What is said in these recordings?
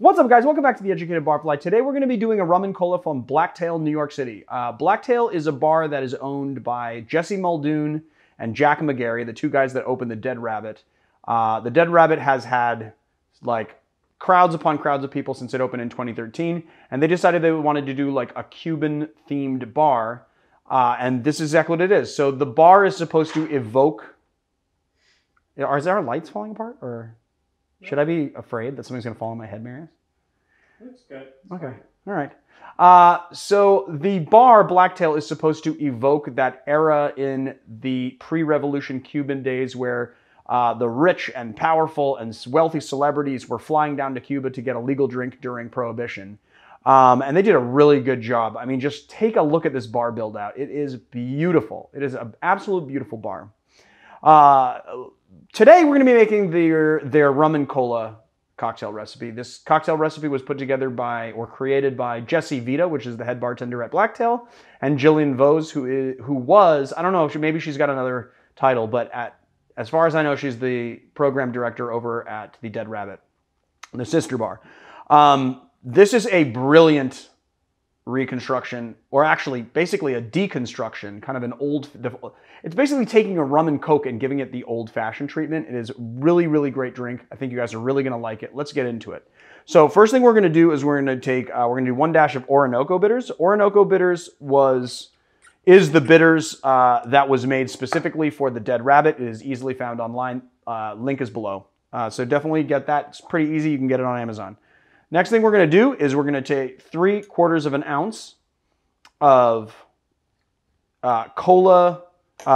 What's up, guys? Welcome back to The Educated Barfly. Today we're going to be doing a rum and cola from Blacktail, New York City. Blacktail is a bar that is owned by Jesse Muldoon and Jack McGarry, the two guys that opened the Dead Rabbit. The Dead Rabbit has had, like, crowds upon crowds of people since it opened in 2013, and they decided they wanted to do, like, a Cuban-themed bar, and this is exactly what it is. So the bar is supposed to evoke... Is there lights falling apart, or... Should I be afraid that something's going to fall on my head, Marius? That's good. Okay. All right. So the bar, Blacktail, is supposed to evoke that era in the pre-revolution Cuban days where the rich and powerful and wealthy celebrities were flying down to Cuba to get a legal drink during Prohibition. And they did a really good job. I mean, just take a look at this bar build-out. It is beautiful. It is an absolute beautiful bar. Today we're going to be making their rum and cola cocktail recipe. This cocktail recipe was put together by, or created by, Jesse Vida, which is the head bartender at Blacktail, and Jillian Vose, who was, I don't know, maybe she's got another title, but as far as I know, she's the program director over at the Dead Rabbit, the sister bar. This is a brilliant reconstruction, or actually basically a deconstruction, kind of an old, it's basically taking a rum and coke and giving it the old-fashioned treatment. It is really, really great drink. I think you guys are really going to like it. Let's get into it. So first thing we're going to do is we're going to take, we're going to do 1 dash of Orinoco bitters. Orinoco bitters is the bitters that was made specifically for the Dead Rabbit. It is easily found online. Link is below. So definitely get that. It's pretty easy. You can get it on Amazon. Next thing we're going to do is we're going to take 3/4 of an ounce of cola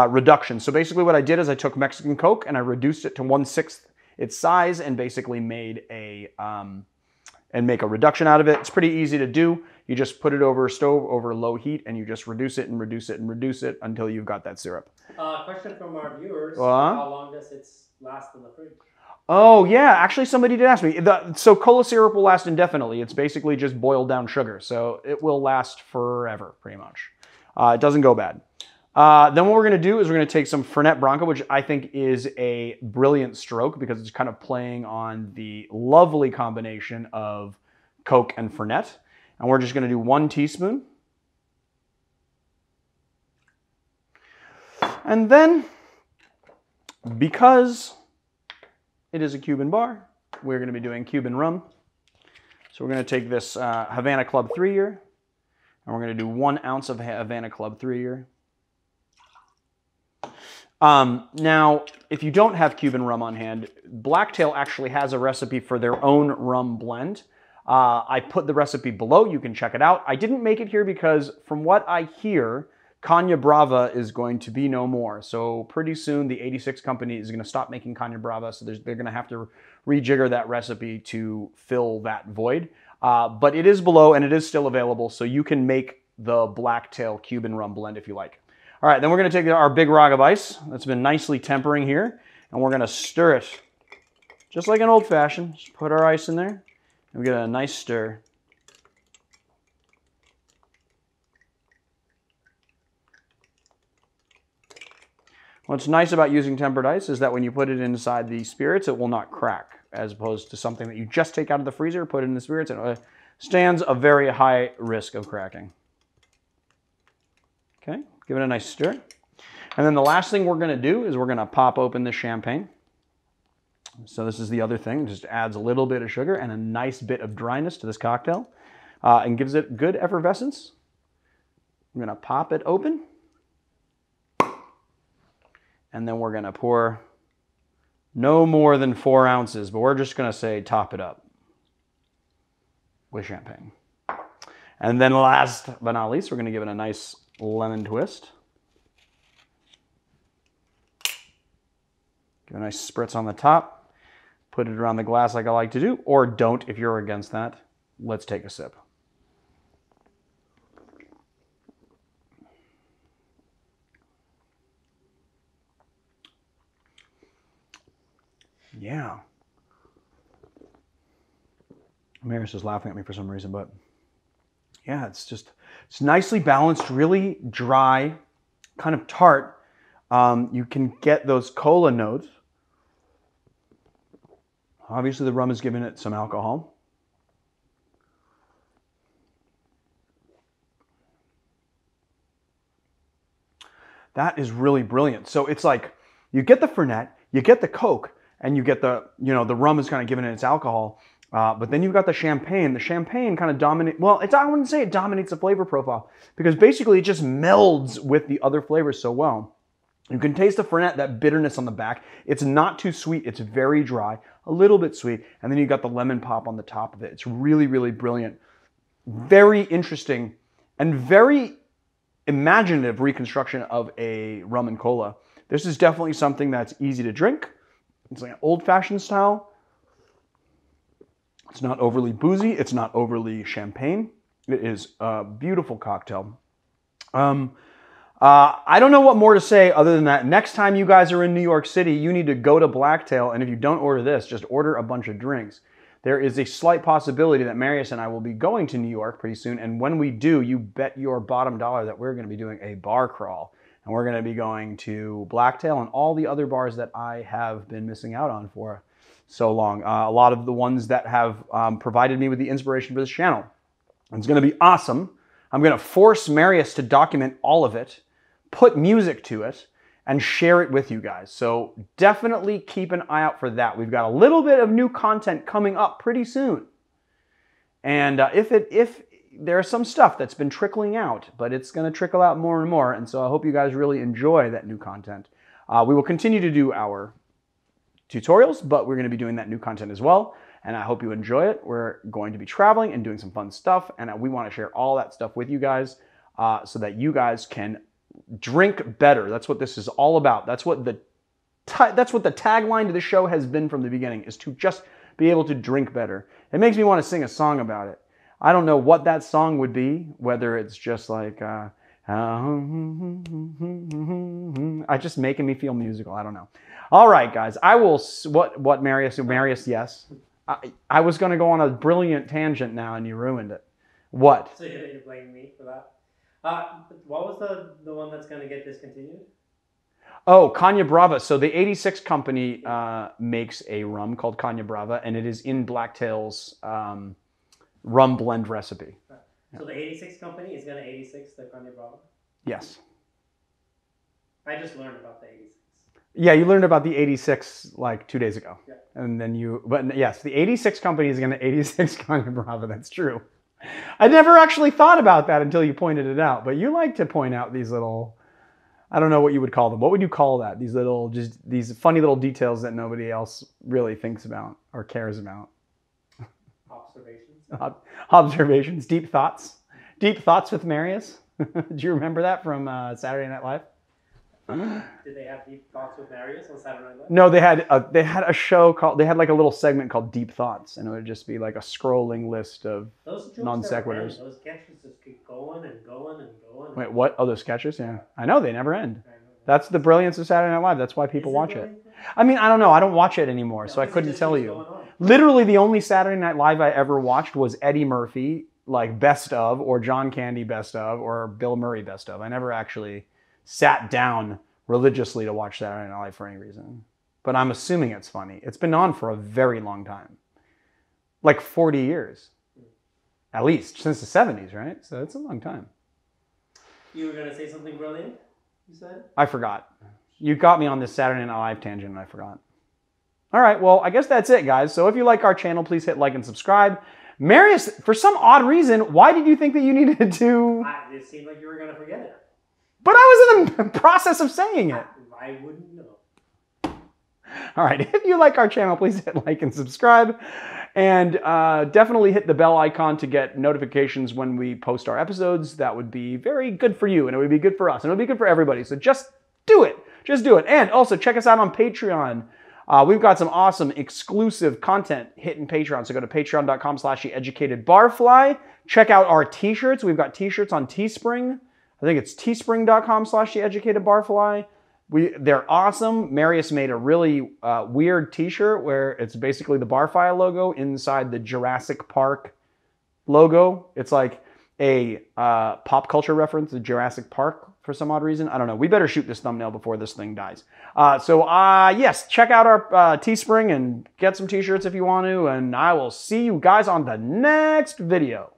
reduction. So basically what I did is I took Mexican Coke and I reduced it to 1/6 its size and basically made a, make a reduction out of it. It's pretty easy to do. You just put it over a stove, over low heat, and you just reduce it and reduce it and reduce it until you've got that syrup. Question from our viewers. How long does it last in the fridge? Oh, yeah. Actually, somebody did ask me. So cola syrup will last indefinitely. It's basically just boiled down sugar. So it will last forever, pretty much. It doesn't go bad. Then what we're going to do is we're going to take some Fernet Branca, which I think is a brilliant stroke because it's kind of playing on the lovely combination of Coke and Fernet. And we're just going to do 1 teaspoon. And then, because... it is a Cuban bar. We're going to be doing Cuban rum. So we're going to take this Havana Club 3-year, and we're going to do 1 ounce of Havana Club 3-year. Now, if you don't have Cuban rum on hand, Blacktail actually has a recipe for their own rum blend. I put the recipe below. You can check it out. I didn't make it here because, from what I hear, Caña Brava is going to be no more. So pretty soon the 86 company is going to stop making Caña Brava. So they're going to have to rejigger that recipe to fill that void. But it is below and it is still available. So you can make the Blacktail Cuban rum blend if you like. All right, then we're going to take our big rock of ice that's been nicely tempering here. And we're going to stir it just like an old fashioned. Just put our ice in there and we get a nice stir. What's nice about using tempered ice is that when you put it inside the spirits, it will not crack, as opposed to something that you just take out of the freezer, put it in the spirits, and it stands a very high risk of cracking. Okay, give it a nice stir. And then the last thing we're going to do is we're going to pop open the champagne. So this is the other thing, it just adds a little bit of sugar and a nice bit of dryness to this cocktail and gives it good effervescence. I'm going to pop it open. And then we're going to pour no more than 4 ounces, but we're just going to say top it up with champagne. And then last but not least, we're going to give it a nice lemon twist. Give it a nice spritz on the top. Put it around the glass like I like to do, or don't if you're against that. Let's take a sip. Yeah. Maris is laughing at me for some reason, but yeah, it's nicely balanced, really dry, kind of tart. You can get those cola notes. Obviously the rum has given it some alcohol. That is really brilliant. So it's like you get the Fernet, you get the Coke, and you get the, you know, the rum is kind of given in its alcohol. But then you've got the champagne. The champagne kind of dominates, well, I wouldn't say it dominates the flavor profile, because basically it just melds with the other flavors so well. You can taste the Fernet, that bitterness on the back. It's not too sweet. It's very dry, a little bit sweet. And then you've got the lemon pop on the top of it. It's really, really brilliant. Very interesting and very imaginative reconstruction of a rum and cola. This is definitely something that's easy to drink. It's like an old-fashioned style. It's not overly boozy. It's not overly champagne. It is a beautiful cocktail. I don't know what more to say other than that. Next time you guys are in New York City, you need to go to Blacktail, and if you don't order this, just order a bunch of drinks. There is a slight possibility that Marius and I will be going to New York pretty soon, and when we do, you bet your bottom dollar that we're going to be doing a bar crawl. And we're going to be going to Blacktail and all the other bars that I have been missing out on for so long. A lot of the ones that have provided me with the inspiration for this channel. It's going to be awesome. I'm going to force Marius to document all of it, put music to it, and share it with you guys. So definitely keep an eye out for that. We've got a little bit of new content coming up pretty soon. And if there's some stuff that's been trickling out, but it's going to trickle out more and more. And so I hope you guys really enjoy that new content. We will continue to do our tutorials, but we're going to be doing that new content as well. And I hope you enjoy it. We're going to be traveling and doing some fun stuff. And we want to share all that stuff with you guys so that you guys can drink better. That's what this is all about. That's what the tagline to the show has been from the beginning, is to just be able to drink better. It makes me want to sing a song about it. I don't know what that song would be, whether it's just like, it's just making me feel musical. I don't know. All right, guys. I will, what Marius, yes. I was going to go on a brilliant tangent now and you ruined it. What? So you're blaming me for that? What was the one that's going to get discontinued? Oh, Caña Brava. So the 86 company makes a rum called Caña Brava, and it is in Blacktail's... rum blend recipe. Right. Yeah. So the 86 company is going to 86 the Caña Brava? Yes. I just learned about the 86. Yeah, you learned about the 86 like 2 days ago. Yeah. And then but yes, the 86 company is going to 86 Caña Brava. That's true. I never actually thought about that until you pointed it out, but you like to point out these little, I don't know what you would call them. What would you call that? These little, just these funny little details that nobody else really thinks about or cares about. Observations, deep thoughts with Marius. Do you remember that from Saturday Night Live? Did they have deep thoughts with Marius on Saturday Night Live? No, they had a show called, they had like a little segment called Deep Thoughts, and it would just be like a scrolling list of non sequiturs. Those sketches just keep going and going and going. Wait, what? Oh, those sketches? Yeah, I know they never end. That's the brilliance of Saturday Night Live. That's why people watch it. I mean, I don't know. I don't watch it anymore, so I couldn't tell you. Literally, the only Saturday Night Live I ever watched was Eddie Murphy, like Best Of, or John Candy Best Of, or Bill Murray Best Of. I never actually sat down religiously to watch Saturday Night Live for any reason. But I'm assuming it's funny. It's been on for a very long time. Like 40 years. At least, since the 70s, right? So it's a long time. You were going to say something brilliant? You said? I forgot. You got me on this Saturday Night Live tangent and I forgot. All right, well, I guess that's it, guys. So if you like our channel, please hit like and subscribe. Marius, for some odd reason, why did you think that you needed to... It seemed like you were going to forget it. But I was in the process of saying it. I wouldn't know. All right, if you like our channel, please hit like and subscribe. And definitely hit the bell icon to get notifications when we post our episodes. That would be very good for you, and it would be good for us, and it would be good for everybody. So just do it. Just do it. And also check us out on Patreon. We've got some awesome exclusive content hitting Patreon. So go to patreon.com/theeducatedbarfly. Check out our t-shirts. We've got t-shirts on Teespring. I think it's teespring.com/theeducatedbarfly. They're awesome. Marius made a really weird t-shirt where it's basically the Barfly logo inside the Jurassic Park logo. It's like a pop culture reference to Jurassic Park for some odd reason. I don't know. We better shoot this thumbnail before this thing dies. Yes, check out our Teespring and get some t-shirts if you want to. And I will see you guys on the next video.